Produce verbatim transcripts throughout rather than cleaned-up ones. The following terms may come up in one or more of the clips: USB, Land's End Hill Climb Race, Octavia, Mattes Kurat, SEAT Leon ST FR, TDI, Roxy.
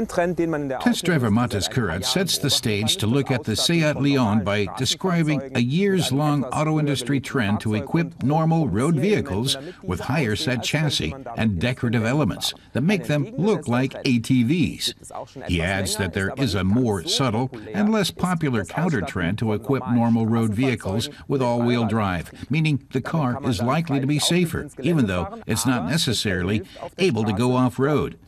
Test driver Mattes Kurat sets the stage to look at the SEAT Leon by describing a years-long auto industry trend to equip normal road vehicles with higher set chassis and decorative elements that make them look like A T Vs. He adds that there is a more subtle and less popular counter-trend to equip normal road vehicles with all-wheel drive, meaning the car is likely to be safer, even though it's not necessarily able to go off-road.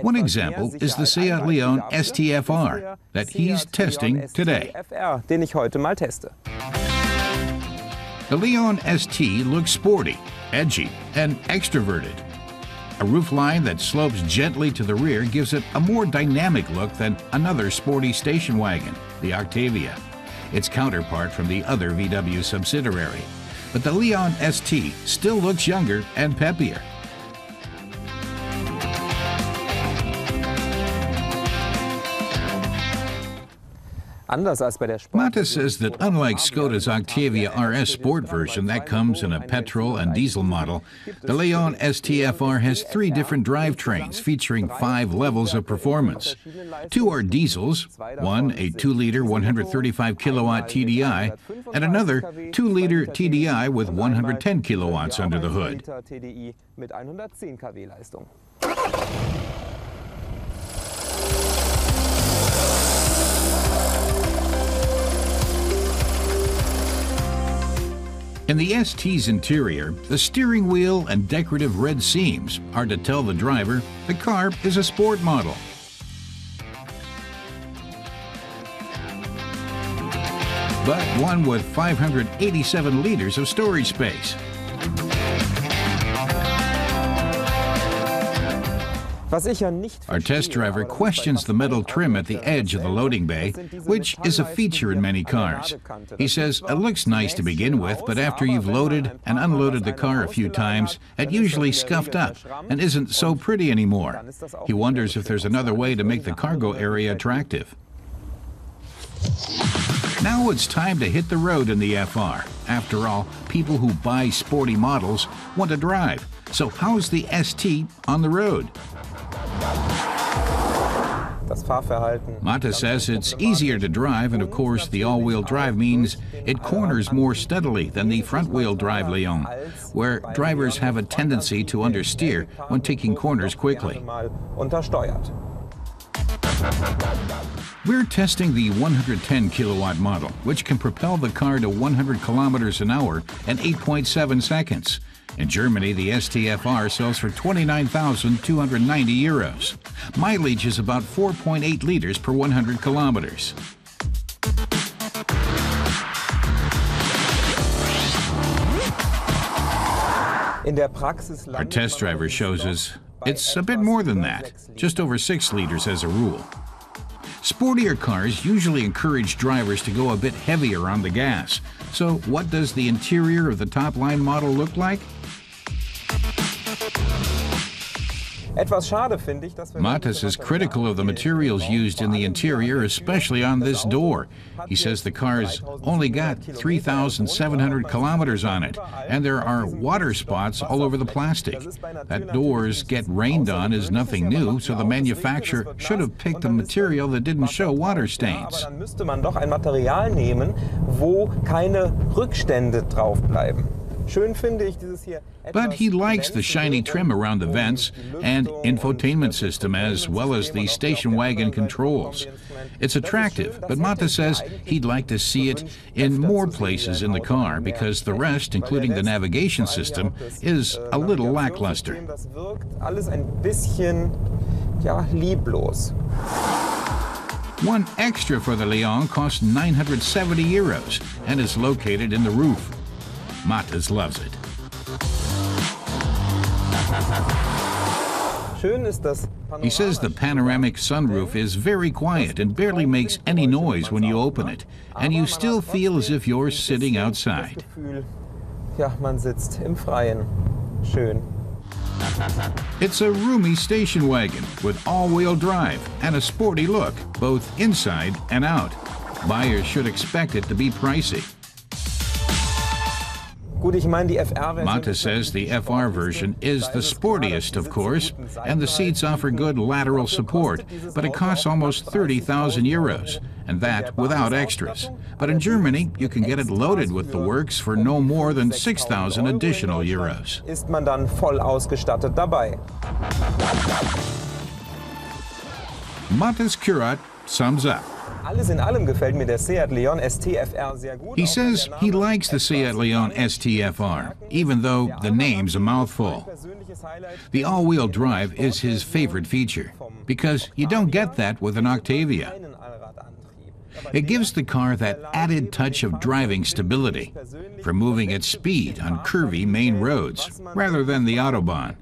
One example is the the SEAT Leon S T F R that he's testing today. The Leon S T looks sporty, edgy, and extroverted. A roofline that slopes gently to the rear gives it a more dynamic look than another sporty station wagon, the Octavia, its counterpart from the other V W subsidiary. But the Leon S T still looks younger and peppier. Mattes says that unlike Škoda's Octavia R S Sport version that comes in a petrol and diesel model, the Leon S T F R has three different drivetrains featuring five levels of performance. Two are diesels, one a two liter one hundred thirty-five kilowatt T D I, and another two liter T D I with one hundred ten kilowatts under the hood. In the S T's interior, the steering wheel and decorative red seams are to tell the driver the car is a sport model. But one with five hundred eighty-seven liters of storage space. Our test driver questions the metal trim at the edge of the loading bay, which is a feature in many cars. He says it looks nice to begin with, but after you've loaded and unloaded the car a few times, it usually scuffed up and isn't so pretty anymore. He wonders if there's another way to make the cargo area attractive. Now it's time to hit the road in the F R. After all, people who buy sporty models want to drive. So how's the S T on the road? Mattes says it's easier to drive, and of course the all-wheel drive means it corners more steadily than the front-wheel drive Leon, where drivers have a tendency to understeer when taking corners quickly. We're testing the one hundred ten kilowatt model, which can propel the car to one hundred kilometers an hour in eight point seven seconds. In Germany, the S T F R sells for twenty-nine thousand two hundred ninety euros. Mileage is about four point eight liters per one hundred kilometers. Our test driver shows us it's a bit more than that, just over six liters as a rule. Sportier cars usually encourage drivers to go a bit heavier on the gas. So what does the interior of the top-line model look like? Mattes is critical of the materials used in the interior, especially on this door. He says the car's only got three thousand seven hundred kilometers on it, and there are water spots all over the plastic. That doors get rained on is nothing new, so the manufacturer should have picked a material that didn't show water stains. But he likes the shiny trim around the vents and infotainment system as well as the station wagon controls. It's attractive, but Mattes says he'd like to see it in more places in the car because the rest, including the navigation system, is a little lackluster. One extra for the Leon costs nine hundred seventy euros and is located in the roof. Mattes loves it. He says the panoramic sunroof is very quiet and barely makes any noise when you open it, and you still feel as if you're sitting outside. It's a roomy station wagon with all-wheel drive and a sporty look, both inside and out. Buyers should expect it to be pricey. Mattes says the F R version is the sportiest, of course, and the seats offer good lateral support, but it costs almost thirty thousand euros, and that without extras. But in Germany, you can get it loaded with the works for no more than six thousand additional euros. Mattes Kurat sums up. He says he likes the SEAT Leon S T F R, even though the name's a mouthful. The all-wheel drive is his favorite feature, because you don't get that with an Octavia. It gives the car that added touch of driving stability, for moving at speed on curvy main roads, rather than the Autobahn.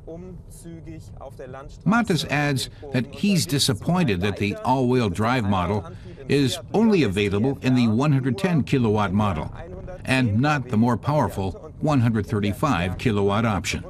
Mattes adds that he's disappointed that the all-wheel drive model is only available in the one hundred ten kilowatt model and not the more powerful one hundred thirty-five kilowatt option.